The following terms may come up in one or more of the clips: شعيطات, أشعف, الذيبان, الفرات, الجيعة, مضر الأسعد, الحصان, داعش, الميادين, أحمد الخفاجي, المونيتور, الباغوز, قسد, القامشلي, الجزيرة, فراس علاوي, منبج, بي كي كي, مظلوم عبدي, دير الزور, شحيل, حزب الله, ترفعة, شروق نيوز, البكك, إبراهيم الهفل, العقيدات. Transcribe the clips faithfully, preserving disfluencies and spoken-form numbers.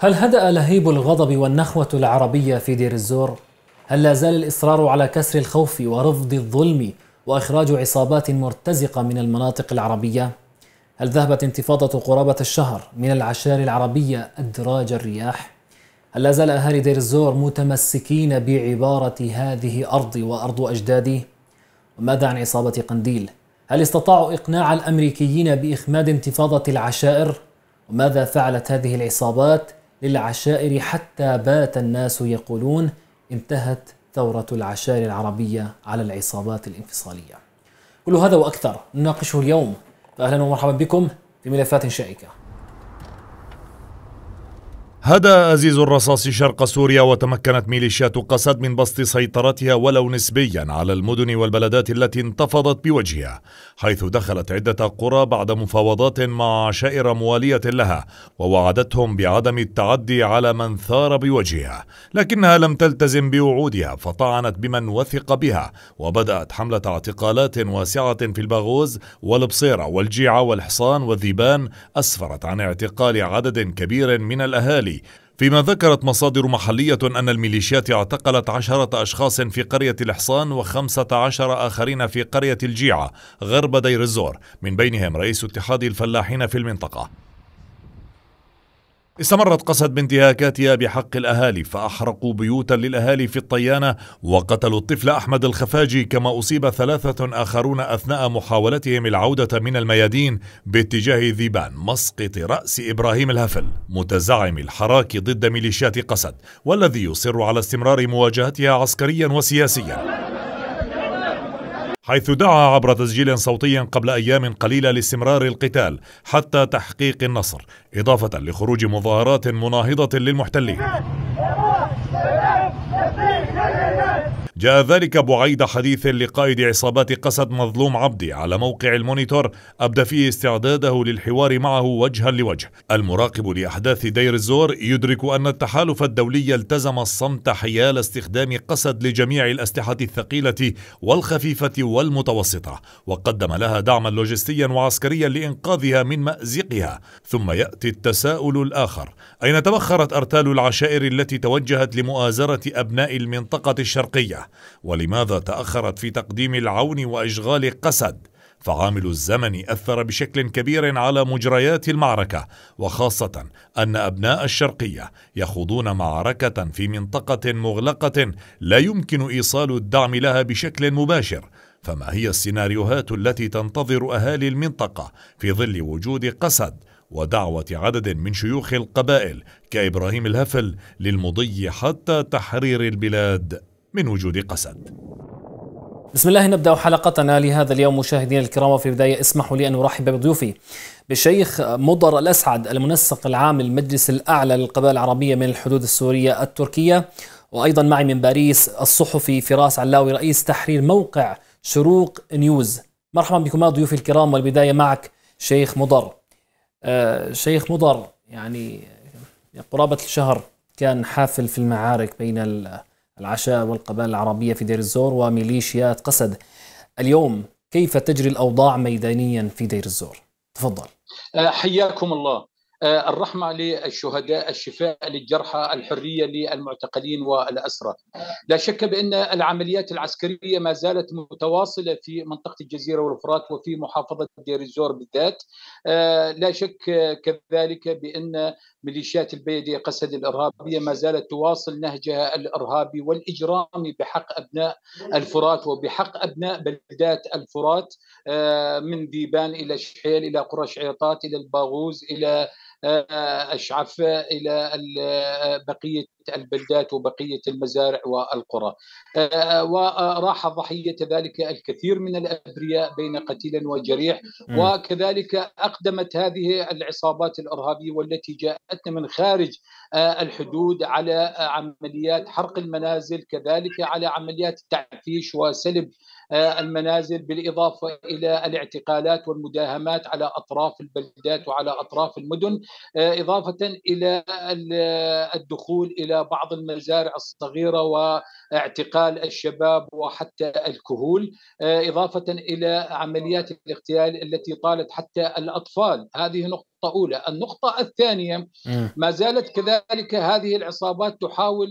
هل هدأ لهيب الغضب والنخوة العربية في دير الزور؟ هل لا زال الإصرار على كسر الخوف ورفض الظلم وإخراج عصابات مرتزقة من المناطق العربية؟ هل ذهبت انتفاضة قرابة الشهر من العشائر العربية أدراج الرياح؟ هل لا زال أهالي دير الزور متمسكين بعبارة هذه أرضي وأرض أجدادي؟ وماذا عن عصابة قنديل؟ هل استطاعوا إقناع الأمريكيين بإخماد انتفاضة العشائر؟ وماذا فعلت هذه العصابات للعشائر حتى بات الناس يقولون انتهت ثورة العشائر العربية على العصابات الانفصالية؟ كل هذا وأكثر نناقشه اليوم، فأهلا ومرحبا بكم في ملفات شائكة. هدا أزيز الرصاص شرق سوريا، وتمكنت ميليشيات قسد من بسط سيطرتها ولو نسبيا على المدن والبلدات التي انتفضت بوجهها، حيث دخلت عدة قرى بعد مفاوضات مع عشائر موالية لها ووعدتهم بعدم التعدي على من ثار بوجهها، لكنها لم تلتزم بوعودها فطعنت بمن وثق بها، وبدأت حملة اعتقالات واسعة في الباغوز والبصيرة والجيعة والحصان والذيبان، أسفرت عن اعتقال عدد كبير من الأهالي، فيما ذكرت مصادر محلية أن الميليشيات اعتقلت عشرة أشخاص في قرية الحصان وخمسة عشر آخرين في قرية الجيعة غرب دير الزور، من بينهم رئيس اتحاد الفلاحين في المنطقة. استمرت قسد بانتهاكاتها بحق الأهالي، فأحرقوا بيوتا للأهالي في الطيانة وقتلوا الطفل أحمد الخفاجي، كما أصيب ثلاثة آخرون أثناء محاولتهم العودة من الميادين باتجاه الذيبان، مسقط رأس إبراهيم الهفل متزعم الحراك ضد ميليشيات قسد، والذي يصر على استمرار مواجهتها عسكريا وسياسيا، حيث دعا عبر تسجيل صوتي قبل أيام قليلة لاستمرار القتال حتى تحقيق النصر، إضافة لخروج مظاهرات مناهضة للمحتلين. جاء ذلك بعيد حديث لقائد عصابات قسد مظلوم عبدي على موقع المونيتور، أبدى فيه استعداده للحوار معه وجها لوجه. المراقب لأحداث دير الزور يدرك أن التحالف الدولي التزم الصمت حيال استخدام قسد لجميع الأسلحة الثقيلة والخفيفة والمتوسطة، وقدم لها دعما لوجستيا وعسكريا لإنقاذها من مأزقها. ثم يأتي التساؤل الآخر، أين تبخرت أرتال العشائر التي توجهت لمؤازرة أبناء المنطقة الشرقية؟ ولماذا تأخرت في تقديم العون وإشغال قسد؟ فعامل الزمن أثر بشكل كبير على مجريات المعركة، وخاصة أن أبناء الشرقية يخوضون معركة في منطقة مغلقة لا يمكن إيصال الدعم لها بشكل مباشر، فما هي السيناريوهات التي تنتظر أهالي المنطقة في ظل وجود قسد ودعوة عدد من شيوخ القبائل كإبراهيم الهفل للمضي حتى تحرير البلاد من وجود قسد؟ بسم الله نبدأ حلقتنا لهذا اليوم مشاهدينا الكرام. وفي البداية اسمحوا لي أن أرحب بضيوفي بالشيخ مضر الأسعد المنسق العام للمجلس الأعلى للقبائل العربية من الحدود السورية التركية، وأيضا معي من باريس الصحفي فراس علاوي رئيس تحرير موقع شروق نيوز. مرحبا بكم ضيوفي الكرام، والبداية معك شيخ مضر. آه شيخ مضر، يعني قرابة الشهر كان حافل في المعارك بين ال العشائر والقبائل العربية في دير الزور وميليشيات قسد. اليوم كيف تجري الأوضاع ميدانيا في دير الزور؟ تفضل. حياكم الله. الرحمة للشهداء، الشفاء للجرحى، الحرية للمعتقلين والأسرى. لا شك بأن العمليات العسكرية ما زالت متواصلة في منطقة الجزيرة والفرات وفي محافظة دير الزور بالذات. لا شك كذلك بأن ميليشيات البيدية قسد الإرهابية ما زالت تواصل نهجها الإرهابي والإجرامي بحق أبناء الفرات وبحق أبناء بلدات الفرات، من ذيبان إلى شحيل إلى قرى شعيطات إلى الباغوز إلى أشعف إلى بقية البلدات وبقية المزارع والقرى. وراح ضحية ذلك الكثير من الأبرياء بين قتيل وجريح، وكذلك أقدمت هذه العصابات الإرهابية والتي جاءتنا من خارج الحدود على عمليات حرق المنازل، كذلك على عمليات التعفيش وسلب المنازل، بالإضافة إلى الاعتقالات والمداهمات على أطراف البلدات وعلى أطراف المدن، إضافة إلى الدخول إلى بعض المزارع الصغيرة واعتقال الشباب وحتى الكهول، إضافة إلى عمليات الاغتيال التي طالت حتى الأطفال. هذه نقطة أولى. النقطة الثانية، ما زالت كذلك هذه العصابات تحاول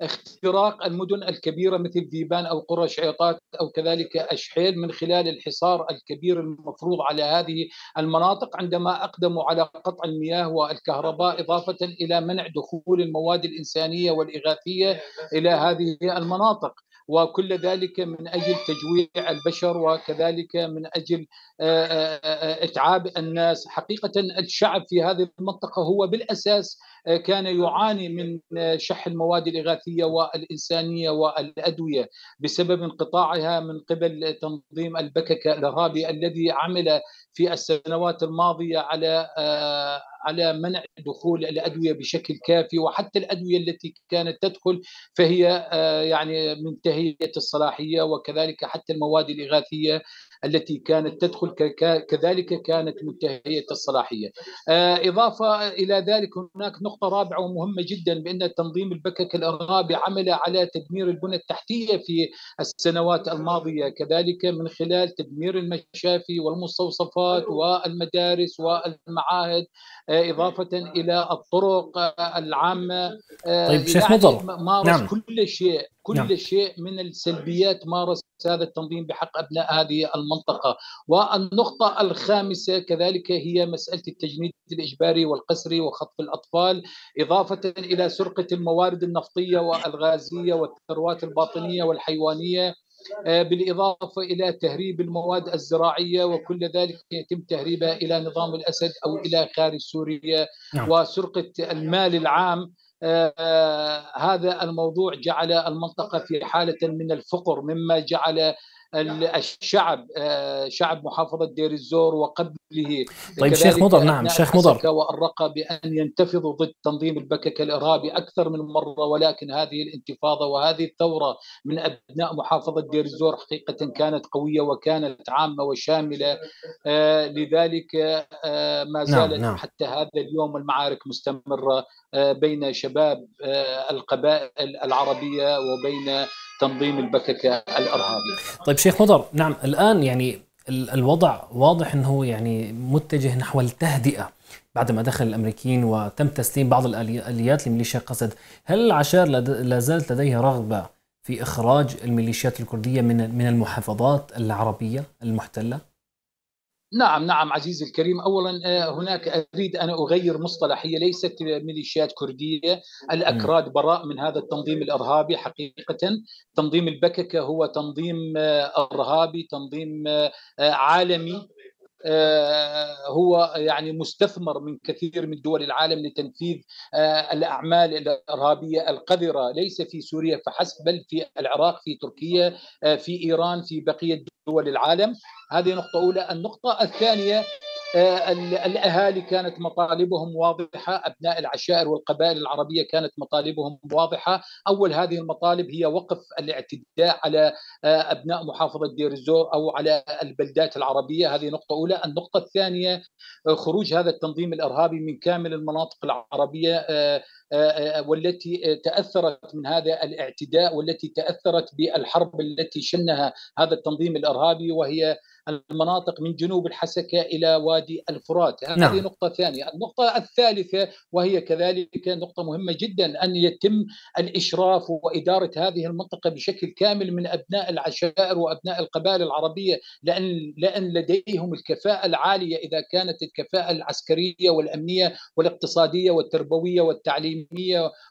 اختراق المدن الكبيرة مثل الذيبان أو قرى شعيطات أو كذلك أشحيل من خلال الحصار الكبير المفروض على هذه المناطق عندما أقدموا على قطع المياه والكهرباء، إضافة إلى منع دخول المواد الإنسانية والإغاثية إلى هذه المناطق، وكل ذلك من أجل تجويع البشر وكذلك من أجل إتعاب الناس. حقيقة الشعب في هذه المنطقة هو بالأساس كان يعاني من شح المواد الإغاثية والإنسانية والأدوية بسبب انقطاعها من قبل تنظيم البكك الإرهابي الذي عمل في السنوات الماضية على على منع دخول الأدوية بشكل كافي، وحتى الأدوية التي كانت تدخل فهي يعني منتهية الصلاحية، وكذلك حتى المواد الإغاثية التي كانت تدخل كذلك كانت منتهية الصلاحية. إضافة إلى ذلك هناك نقطة رابعة ومهمة جدا، بأن تنظيم البكك الإرهابي عمل على تدمير البنى التحتية في السنوات الماضية، كذلك من خلال تدمير المشافي والمستوصفات والمدارس والمعاهد، إضافة إلى الطرق العامة. طيب شيخ مضر، مارس نعم. كل شيء كل نعم. شيء من السلبيات مارس هذا التنظيم بحق أبناء هذه المنطقة. والنقطة الخامسة كذلك هي مسألة التجنيد الإجباري والقسري وخطف الأطفال، إضافة إلى سرقة الموارد النفطية والغازية والثروات الباطنية والحيوانية، بالإضافة إلى تهريب المواد الزراعية، وكل ذلك يتم تهريبها إلى نظام الأسد أو إلى خارج سوريا، نعم. وسرقة المال العام. آه هذا الموضوع جعل المنطقة في حالة من الفقر، مما جعل الشعب آه شعب محافظة دير الزور وقبله. طيب شيخ مضر، نعم شيخ مضر، والرقى بأن ينتفضوا ضد تنظيم البكك الإرهابي أكثر من مرة، ولكن هذه الانتفاضة وهذه الثورة من أبناء محافظة دير الزور حقيقة كانت قوية وكانت عامة وشاملة، آه لذلك آه ما زالت نعم، نعم. حتى هذا اليوم المعارك مستمرة بين شباب القبائل العربية وبين تنظيم البكك الإرهابي. طيب شيخ مضر، نعم الآن يعني الوضع واضح أنه يعني متجه نحو التهدئة بعدما دخل الأمريكيين وتم تسليم بعض الآليات لميليشيا قسد. هل العشائر لا زالت لديها رغبة في إخراج الميليشيات الكردية من من المحافظات العربية المحتلة؟ نعم نعم عزيزي الكريم. أولا هناك أريد أن أغير مصطلح، هي ليست ميليشيات كردية، الأكراد براء من هذا التنظيم الإرهابي. حقيقة تنظيم البكك هو تنظيم إرهابي، تنظيم عالمي، هو يعني مستثمر من كثير من دول العالم لتنفيذ الأعمال الإرهابية القذرة، ليس في سوريا فحسب بل في العراق، في تركيا، في إيران، في بقية دول العالم. هذه نقطة أولى. النقطة الثانية، الأهالي كانت مطالبهم واضحة، أبناء العشائر والقبائل العربية كانت مطالبهم واضحة. أول هذه المطالب هي وقف الاعتداء على أبناء محافظة دير الزور أو على البلدات العربية، هذه نقطة أولى. النقطة الثانية، خروج هذا التنظيم الإرهابي من كامل المناطق العربية والتي تأثرت من هذا الاعتداء، والتي تأثرت بالحرب التي شنها هذا التنظيم الإرهابي، وهي المناطق من جنوب الحسكة إلى وادي الفرات. هذه نعم. نقطة ثانية. النقطة الثالثة، وهي كذلك نقطة مهمة جدا، أن يتم الإشراف وإدارة هذه المنطقة بشكل كامل من أبناء العشائر وأبناء القبائل العربية، لأن لأن لديهم الكفاءة العالية، إذا كانت الكفاءة العسكرية والأمنية والاقتصادية والتربوية والتعليمية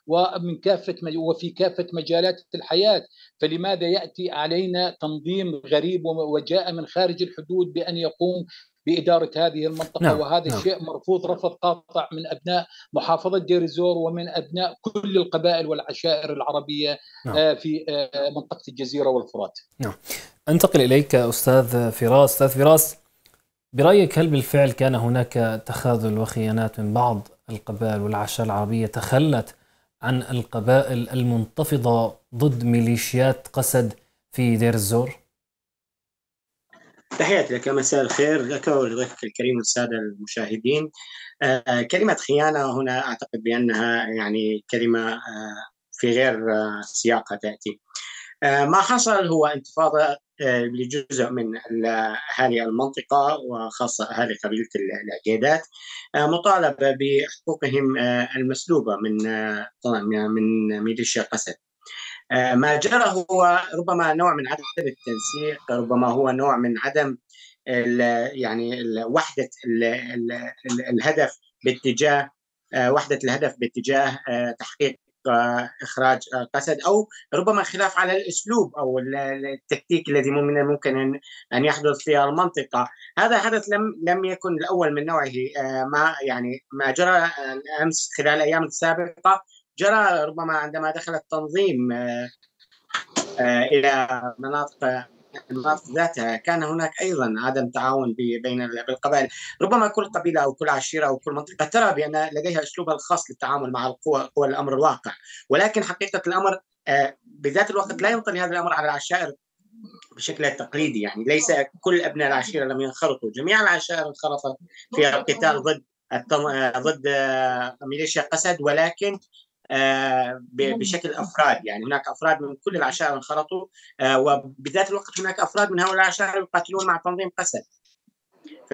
ومن كافة وفي كافة مجالات الحياة. فلماذا يأتي علينا تنظيم غريب وجاء من خارج الحدود بأن يقوم بإدارة هذه المنطقة؟ نعم. وهذا نعم. الشيء مرفوض رفض قاطع من أبناء محافظة دير الزور ومن أبناء كل القبائل والعشائر العربية نعم. في منطقة الجزيرة والفرات. نعم. أنتقل إليك أستاذ فراس. أستاذ فراس، برأيك هل بالفعل كان هناك تخاذل وخيانات من بعض القبائل والعشائر العربية تخلت عن القبائل المنتفضة ضد ميليشيات قسد في دير الزور؟ تحياتي لك، مساء الخير لك ولضيفك الكريم والسادة المشاهدين. آه كلمة خيانة هنا أعتقد بأنها يعني كلمة آه في غير آه سياقها تأتي. آه ما حصل هو انتفاضة آه لجزء من أهالي المنطقة وخاصة أهالي قبيلة العقيدات، آه مطالبة بحقوقهم آه المسلوبة من آه من ميليشيا قسد. ما جرى هو ربما نوع من عدم التنسيق، ربما هو نوع من عدم ال يعني ال وحدة ال ال ال الهدف باتجاه وحدة الهدف باتجاه تحقيق إخراج قسد، أو ربما خلاف على الأسلوب أو التكتيك الذي من الممكن أن يحدث في المنطقة. هذا حدث لم لم يكن الأول من نوعه. ما يعني ما جرى أمس خلال الأيام السابقة جرى ربما عندما دخل التنظيم إلى مناطق المناطق ذاتها، كان هناك أيضا عدم تعاون بين القبائل. ربما كل قبيلة أو كل عشيرة أو كل منطقة ترى بأن لديها أسلوبها الخاص للتعامل مع القوى قوى الأمر الواقع، ولكن حقيقة الأمر بذات الوقت لا ينطلي هذا الأمر على العشائر بشكل التقليدي. يعني ليس كل أبناء العشيرة لم ينخرطوا، جميع العشائر انخرطت في القتال ضد ضد ميليشيا قسد، ولكن آه بشكل افراد. يعني هناك افراد من كل العشائر انخرطوا، آه وبذات الوقت هناك افراد من هؤلاء العشائر يقاتلون مع تنظيم قسد.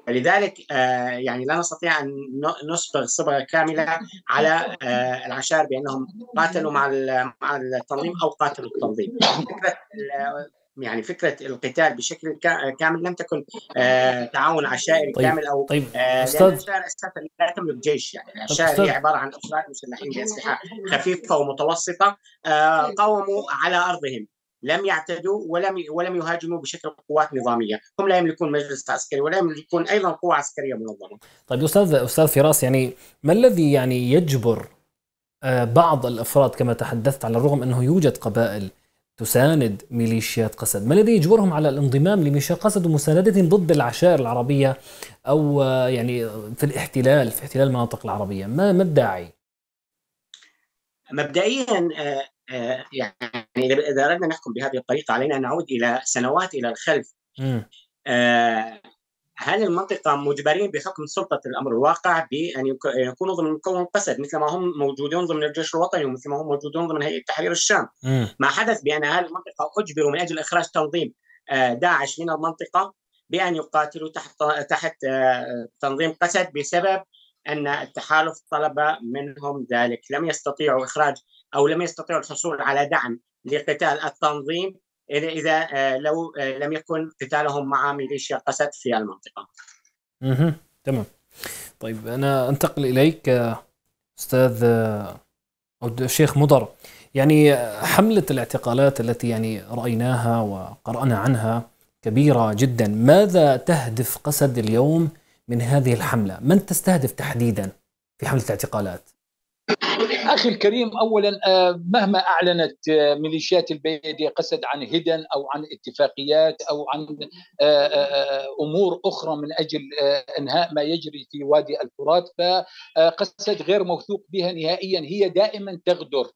فلذلك آه يعني لا نستطيع ان نصبغ صبغه كامله على آه العشائر بانهم قاتلوا مع مع التنظيم او قاتلوا التنظيم. فكره يعني فكره القتال بشكل كامل لم تكن آه تعاون عشائري طيب كامل او طيب آه العشائر اساسا لا تملك جيش. يعني العشائر هي عباره عن افراد مسلحين باسلحه خفيفه ومتوسطه، آه قاوموا على ارضهم، لم يعتدوا ولم ولم يهاجموا بشكل قوات نظاميه. هم لا يملكون مجلس عسكري ولا يملكون ايضا قوه عسكريه منظمه. طيب استاذ استاذ فراس، يعني ما الذي يعني يجبر آه بعض الافراد كما تحدثت، على الرغم انه يوجد قبائل تساند ميليشيات قسد، ما الذي يجبرهم على الانضمام لميليشيا قسد ومساندتهم ضد العشائر العربية أو يعني في الاحتلال في احتلال المناطق العربية؟ ما ما الداعي؟ مبدئيا يعني إذا أردنا نحكم بهذه الطريقة علينا أن نعود إلى سنوات إلى الخلف. م. هل المنطقة مجبرين بحكم سلطة الأمر الواقع بأن يكونوا ضمن مكون قسد مثل ما هم موجودون ضمن الجيش الوطني ومثل ما هم موجودون ضمن هيئة تحرير الشام؟ م. ما حدث بأن أهل المنطقة أجبروا من أجل إخراج تنظيم داعش من المنطقة بأن يقاتلوا تحت تحت تنظيم قسد، بسبب أن التحالف طلب منهم ذلك. لم يستطيعوا إخراج أو لم يستطيعوا الحصول على دعم لقتال التنظيم إذا إذا لو لم يكن قتالهم مع ميليشيا قسد في المنطقة. اها تمام. طيب أنا أنتقل إليك أستاذ أو الشيخ مضر. يعني حملة الاعتقالات التي يعني رأيناها وقرأنا عنها كبيرة جدا، ماذا تهدف قسد اليوم من هذه الحملة؟ من تستهدف تحديدا في حملة الاعتقالات؟ أخي الكريم، أولا مهما أعلنت ميليشيات البيدية قسد عن هدن أو عن اتفاقيات أو عن أمور أخرى من أجل إنهاء ما يجري في وادي الفرات، فقسد غير موثوق بها نهائيا. هي دائما تغدر،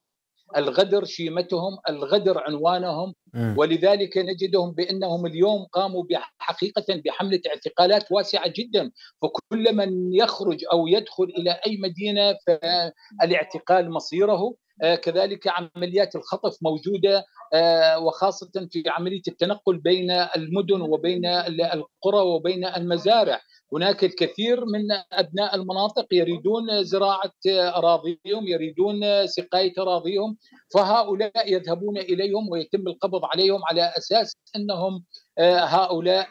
الغدر شيمتهم، الغدر عنوانهم، ولذلك نجدهم بأنهم اليوم قاموا حقيقة بحملة اعتقالات واسعة جدا. فكل من يخرج أو يدخل إلى أي مدينة فالاعتقال مصيره. كذلك عمليات الخطف موجودة، وخاصة في عملية التنقل بين المدن وبين القرى وبين المزارع. هناك الكثير من أبناء المناطق يريدون زراعة أراضيهم، يريدون سقاية أراضيهم، فهؤلاء يذهبون إليهم ويتم القبض عليهم على أساس أنهم هؤلاء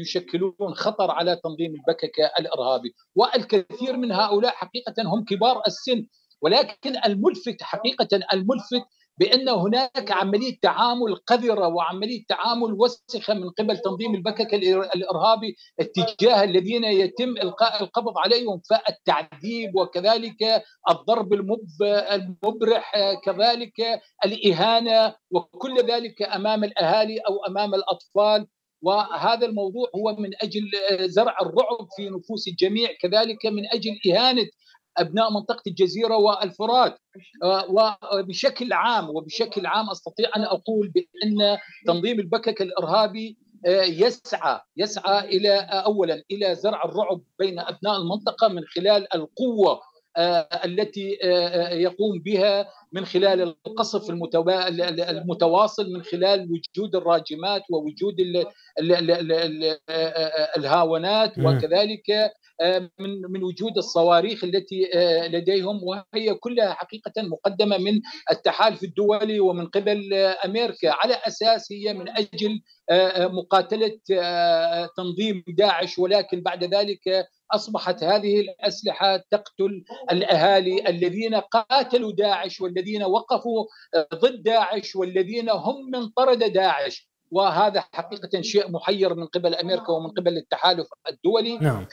يشكلون خطر على تنظيم البكك الإرهابي. والكثير من هؤلاء حقيقة هم كبار السن، ولكن الملفت حقيقة الملفت بأن هناك عملية تعامل قذرة وعملية تعامل وسخة من قبل تنظيم البكك الإرهابي اتجاه الذين يتم إلقاء القبض عليهم، فالتعذيب وكذلك الضرب المبرح، كذلك الإهانة، وكل ذلك أمام الأهالي أو أمام الأطفال. وهذا الموضوع هو من أجل زرع الرعب في نفوس الجميع، كذلك من أجل إهانة أبناء منطقة الجزيرة والفرات. وبشكل عام وبشكل عام أستطيع أن أقول بأن تنظيم البكك الإرهابي يسعى يسعى إلى أولا إلى زرع الرعب بين أبناء المنطقة من خلال القوة التي يقوم بها، من خلال القصف المتواصل، من خلال وجود الراجمات ووجود الهاونات، وكذلك من وجود الصواريخ التي لديهم، وهي كلها حقيقة مقدمة من التحالف الدولي ومن قبل أمريكا على أساس هي من أجل مقاتلة تنظيم داعش. ولكن بعد ذلك أصبحت هذه الأسلحة تقتل الأهالي الذين قاتلوا داعش والذين وقفوا ضد داعش والذين هم من طرد داعش، وهذا حقيقة شيء محير من قبل أمريكا ومن قبل التحالف الدولي. نعم.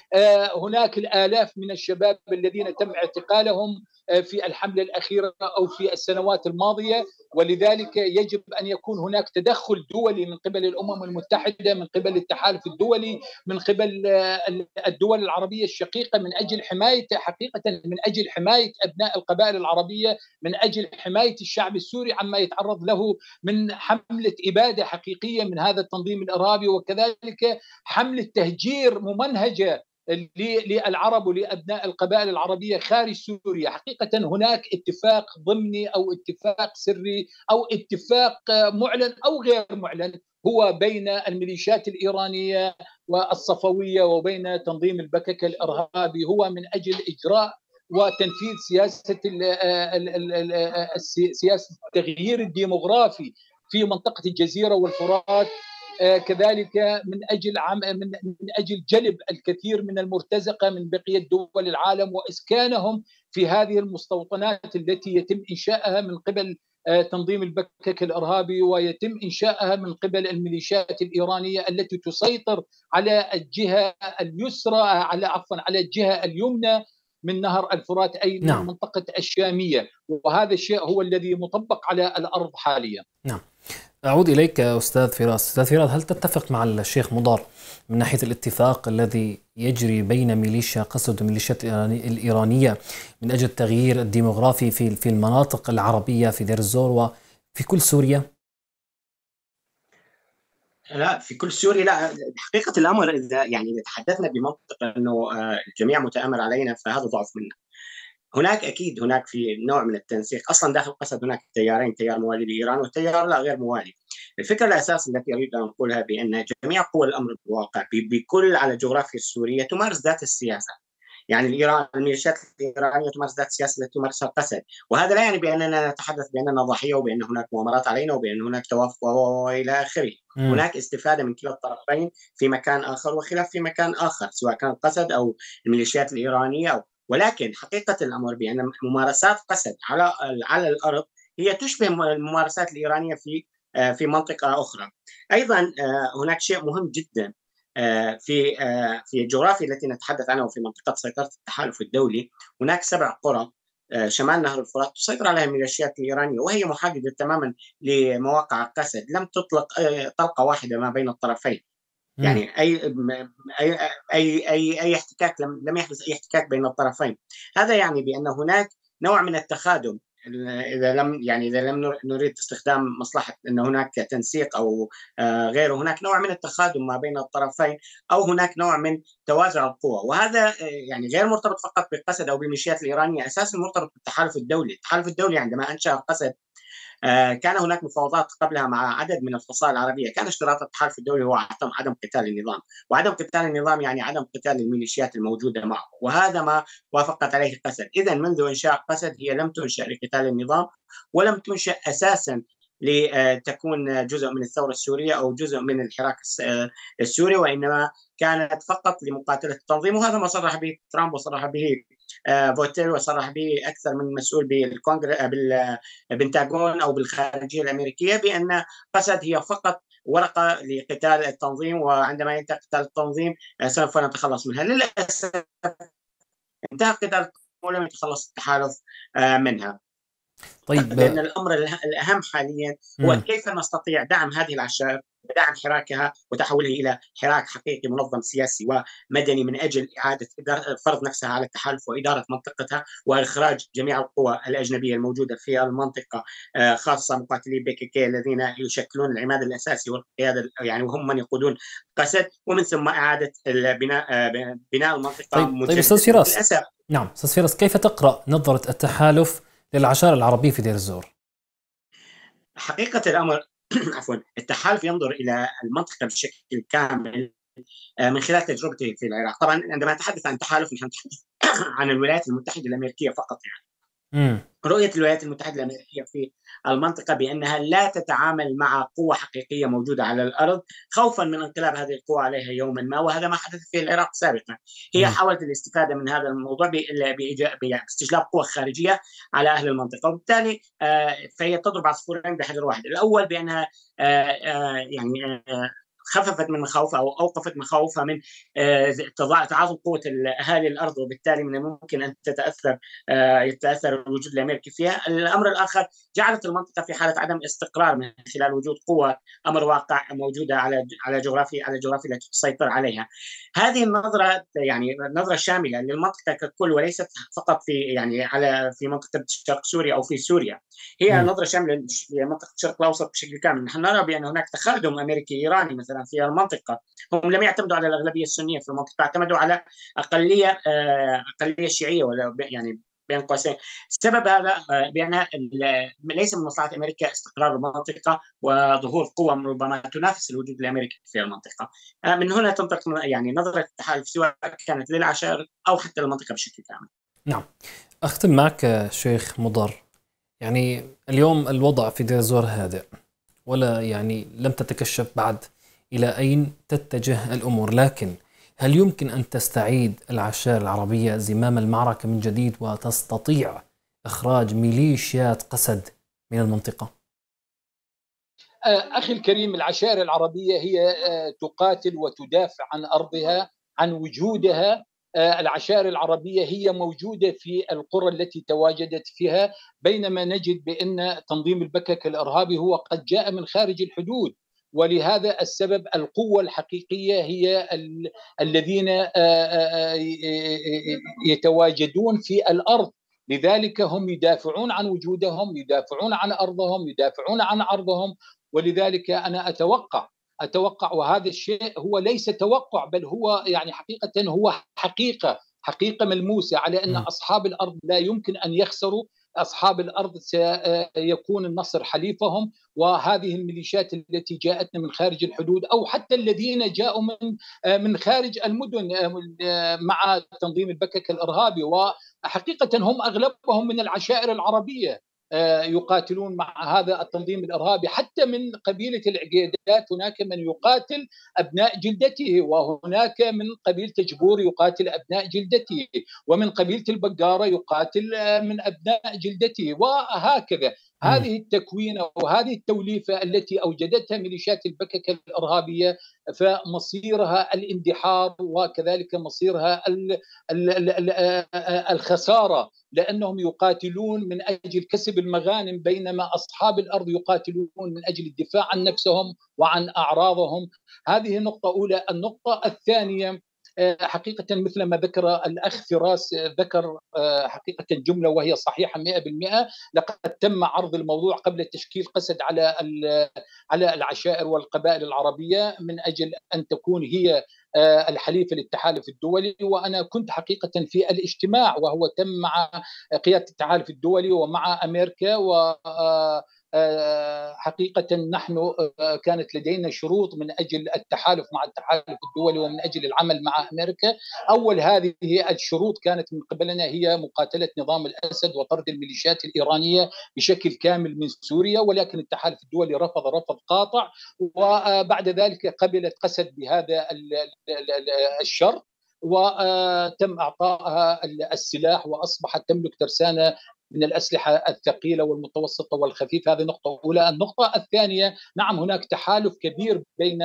هناك الآلاف من الشباب الذين تم اعتقالهم في الحملة الأخيرة أو في السنوات الماضية، ولذلك يجب أن يكون هناك تدخل دولي من قبل الأمم المتحدة، من قبل التحالف الدولي، من قبل الدول العربية الشقيقة، من أجل حماية حقيقة من أجل حماية أبناء القبائل العربية، من أجل حماية الشعب السوري عما يتعرض له من حملة إبادة حقيقية من هذا التنظيم الإرهابي، وكذلك حملة تهجير ممنهجة للعرب ولأبناء القبائل العربية خارج سوريا. حقيقة هناك اتفاق ضمني أو اتفاق سري أو اتفاق معلن أو غير معلن هو بين الميليشيات الإيرانية والصفوية وبين تنظيم البكك الإرهابي، هو من أجل إجراء وتنفيذ سياسة سياسة التغيير الديموغرافي في منطقة الجزيرة والفرات، كذلك من أجل عم من من أجل جلب الكثير من المرتزقة من بقية دول العالم وإسكانهم في هذه المستوطنات التي يتم إنشائها من قبل تنظيم البكك الإرهابي ويتم إنشائها من قبل الميليشيات الإيرانية التي تسيطر على الجهة اليسرى على عفوا على الجهة اليمنى من نهر الفرات، أي من نعم. منطقة الشامية، وهذا الشيء هو الذي مطبق على الأرض حاليا. نعم. أعود إليك أستاذ فراس. أستاذ فراس، هل تتفق مع الشيخ مضر من ناحية الاتفاق الذي يجري بين ميليشيا قسد وميليشيا الإيرانية من أجل التغيير الديموغرافي في في المناطق العربية في دير الزور وفي كل سوريا؟ لا، في كل سوريا لا. حقيقة الأمر إذا يعني إذا تحدثنا بمنطق أنه الجميع متآمر علينا فهذا ضعف منا. هناك أكيد هناك في نوع من التنسيق، أصلا داخل قسد هناك تيارين، تيار موالي لإيران وتيار لا غير موالي. الفكرة الأساس التي أريد أن أقولها بأن جميع قوى الأمر الواقع بكل على الجغرافيا السورية تمارس ذات السياسة، يعني الإيران الميليشيات الإيرانية تمارس ذات السياسة التي تمارسها قسد، وهذا لا يعني بأننا نتحدث بأننا ضحية وبأن هناك مؤامرات علينا وبأن هناك توافق وإلى آخره. هناك استفادة من كلا الطرفين في مكان آخر وخلاف في مكان آخر، سواء كان قسد أو الميليشيات الإيرانية أو، ولكن حقيقة الأمر بأن ممارسات قسد على على الأرض هي تشبه الممارسات الإيرانية في في منطقة أخرى. أيضا هناك شيء مهم جدا في في الجغرافيا التي نتحدث عنها وفي منطقة سيطرة التحالف الدولي، هناك سبع قرى شمال نهر الفرات تسيطر عليها الميليشيات الإيرانية وهي محايدة تماما لمواقع قسد، لم تطلق طلقة واحدة ما بين الطرفين. يعني أي أي أي أي أي احتكاك لم لم يحدث أي احتكاك بين الطرفين. هذا يعني بأن هناك نوع من التخادم، إذا لم يعني إذا لم نريد استخدام مصلحة أن هناك تنسيق أو غيره، هناك نوع من التخادم ما بين الطرفين أو هناك نوع من توازع القوى، وهذا يعني غير مرتبط فقط بقسد أو بالميليشيات الإيرانية، أساسا مرتبط بالتحالف الدولي. التحالف الدولي عندما أنشأ قسد كان هناك مفاوضات قبلها مع عدد من الفصائل العربية، كان اشتراط التحالف الدولي هو عدم قتال النظام، وعدم قتال النظام يعني عدم قتال الميليشيات الموجودة معه، وهذا ما وافقت عليه قسد. إذا منذ إنشاء قسد هي لم تنشأ لقتال النظام ولم تنشأ أساسا لتكون جزء من الثورة السورية أو جزء من الحراك السوري، وإنما كانت فقط لمقاتلة التنظيم، وهذا ما صرح به ترامب وصرح به فوتيل وصرح به أكثر من مسؤول بالكونغرس بالبنتاغون أو بالخارجية الأمريكية بأن قسد هي فقط ورقة لقتال التنظيم، وعندما ينتهي قتال التنظيم سوف نتخلص منها. للأسف انتهى قتال ولم يتخلص التحالف منها. طيب، لأن الأمر الأهم حاليا هو كيف نستطيع دعم هذه الأعشاب ودعم حراكها وتحوله إلى حراك حقيقي منظم سياسي ومدني من أجل إعادة فرض نفسها على التحالف وإدارة منطقتها وإخراج جميع القوى الأجنبية الموجودة في المنطقة، خاصة مقاتلي بي كي كي الذين يشكلون العماد الأساسي والقيادة، يعني وهم من يقودون قسد، ومن ثم إعادة بناء بناء المنطقة. طيب, طيب أستاذ فراس، نعم أستاذ فراس، كيف تقرأ نظرة التحالف للعشائر العربية في دير الزور؟ حقيقة الأمر عفوا التحالف ينظر إلى المنطقة بشكل كامل من خلال تجربته في العراق. طبعا عندما نتحدث عن تحالف نحن نتحدث عن الولايات المتحدة الأمريكية فقط، يعني م. رؤية الولايات المتحدة الأمريكية في المنطقة بأنها لا تتعامل مع قوة حقيقية موجودة على الأرض خوفا من انقلاب هذه القوة عليها يوما ما، وهذا ما حدث في العراق سابقا. هي حاولت الاستفادة من هذا الموضوع باستجلاب قوة خارجية على أهل المنطقة، وبالتالي فهي تضرب عصفورين بحجر واحد. الأول بأنها يعني خففت من خوفها أو أوقفت من خوفها من تعاظم قوة أهالي الأرض، وبالتالي من الممكن أن تتأثر يتأثر الوجود الأمريكي فيها. الأمر الآخر جعلت المنطقة في حالة عدم استقرار من خلال وجود قوة أمر واقع موجودة على على جغرافيا على جغرافيا التي تسيطر عليها. هذه النظرة يعني نظرة شاملة للمنطقة ككل وليست فقط في يعني على في منطقة شرق سوريا أو في سوريا، هي م. نظرة شاملة لمنطقة الشرق الأوسط بشكل كامل. نحن نرى بأن هناك تخادم أمريكي إيراني مثلا في المنطقة، هم لم يعتمدوا على الأغلبية السنية في المنطقة، اعتمدوا على أقلية أقلية شيعية ولا يعني بين قوسين. السبب هذا بأن ليس من مصلحة أمريكا استقرار المنطقة وظهور قوى ربما تنافس الوجود الأمريكي في المنطقة. من هنا تنطلق يعني نظرة التحالف سواء كانت للعشائر أو حتى المنطقة بشكل كامل. نعم، أختم معك شيخ مضر. يعني اليوم الوضع في دير الزور هادئ، ولا يعني لم تتكشف بعد إلى أين تتجه الأمور، لكن هل يمكن أن تستعيد العشائر العربية زمام المعركة من جديد وتستطيع إخراج ميليشيات قسد من المنطقة؟ أخي الكريم، العشائر العربية هي تقاتل وتدافع عن أرضها عن وجودها. العشائر العربية هي موجودة في القرى التي تواجدت فيها، بينما نجد بأن تنظيم البكك الإرهابي هو قد جاء من خارج الحدود، ولهذا السبب القوة الحقيقية هي ال... الذين يتواجدون في الأرض، لذلك هم يدافعون عن وجودهم، يدافعون عن أرضهم، يدافعون عن عرضهم. ولذلك أنا أتوقع أتوقع وهذا الشيء هو ليس توقع، بل هو يعني حقيقة هو حقيقة حقيقة ملموسة على أن أصحاب الأرض لا يمكن أن يخسروا، أصحاب الأرض سيكون النصر حليفهم. وهذه الميليشيات التي جاءتنا من خارج الحدود أو حتى الذين جاءوا من من خارج المدن مع تنظيم البكك الإرهابي، وحقيقة هم أغلبهم من العشائر العربية يقاتلون مع هذا التنظيم الإرهابي. حتى من قبيلة العقيدات هناك من يقاتل أبناء جلدته، وهناك من قبيلة جبور يقاتل أبناء جلدته، ومن قبيلة البقارة يقاتل من أبناء جلدته، وهكذا. هذه التكوينة وهذه التوليفة التي أوجدتها ميليشيات البكك الإرهابية فمصيرها الاندحار، وكذلك مصيرها الخسارة، لأنهم يقاتلون من أجل كسب المغانم، بينما أصحاب الأرض يقاتلون من أجل الدفاع عن نفسهم وعن أعراضهم. هذه نقطة أولى. النقطة الثانية حقيقة مثل ما ذكر الأخ فراس، ذكر حقيقة جملة وهي صحيحة مئة بالمئة، لقد تم عرض الموضوع قبل تشكيل قسد على على العشائر والقبائل العربية من أجل أن تكون هي الحليفة للتحالف الدولي، وأنا كنت حقيقة في الاجتماع وهو تم مع قيادة التحالف الدولي ومع أمريكا، و حقيقة نحن كانت لدينا شروط من أجل التحالف مع التحالف الدولي ومن أجل العمل مع أمريكا. أول هذه الشروط كانت من قبلنا هي مقاتلة نظام الأسد وطرد الميليشيات الإيرانية بشكل كامل من سوريا، ولكن التحالف الدولي رفض رفض قاطع، وبعد ذلك قبلت قسد بهذا الشرط وتم إعطائها السلاح، وأصبحت تملك ترسانة من الأسلحة الثقيلة والمتوسطة والخفيفة. هذه نقطة أولى. النقطة الثانية، نعم هناك تحالف كبير بين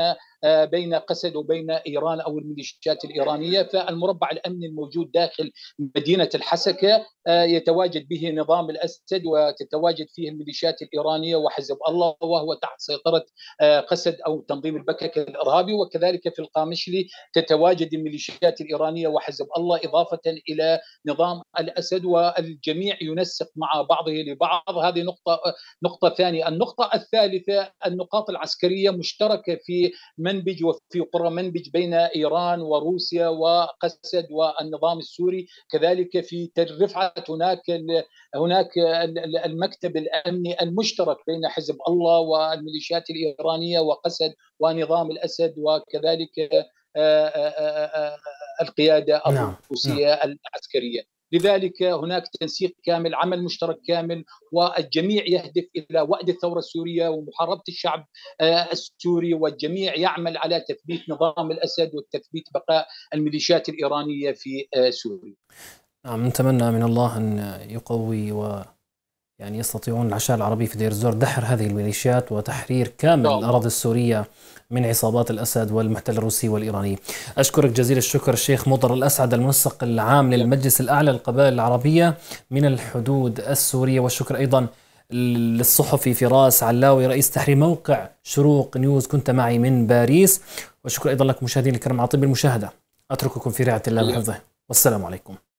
بين قسد وبين إيران أو الميليشيات الإيرانية، فالمربع الأمني الموجود داخل مدينة الحسكة يتواجد به نظام الأسد وتتواجد فيه الميليشيات الإيرانية وحزب الله، وهو تحت سيطرة قسد أو تنظيم البكك الإرهابي، وكذلك في القامشلي تتواجد الميليشيات الإيرانية وحزب الله إضافة إلى نظام الأسد، والجميع ينسق مع بعضه لبعض. هذه نقطة نقطة ثانية. النقطة الثالثة، النقاط العسكرية مشتركة في منبج وفي قرى منبج بين إيران وروسيا وقسد والنظام السوري، كذلك في ترفعة هناك هناك المكتب الأمني المشترك بين حزب الله والميليشيات الإيرانية وقسد ونظام الأسد وكذلك القيادة الروسية العسكرية. لذلك هناك تنسيق كامل، عمل مشترك كامل، والجميع يهدف إلى وأد الثورة السورية ومحاربة الشعب السوري، والجميع يعمل على تثبيت نظام الأسد وتثبيت بقاء الميليشيات الإيرانية في سوريا. نعم، نتمنى من الله أن يقوي و يعني يستطيعون العشاء العربي في دير الزور دحر هذه الميليشيات وتحرير كامل الأراضي السورية من عصابات الأسد والمحتل الروسي والإيراني. أشكرك جزيل الشكر الشيخ مضر الأسعد، المنسق العام للمجلس الأعلى للقبائل العربية من الحدود السورية، والشكر أيضا للصحفي فراس علاوي رئيس تحرير موقع شروق نيوز، كنت معي من باريس. والشكر أيضا لك مشاهدين الكرام على طيب المشاهدة، أترككم في رعاية الله وحفظه، والسلام عليكم.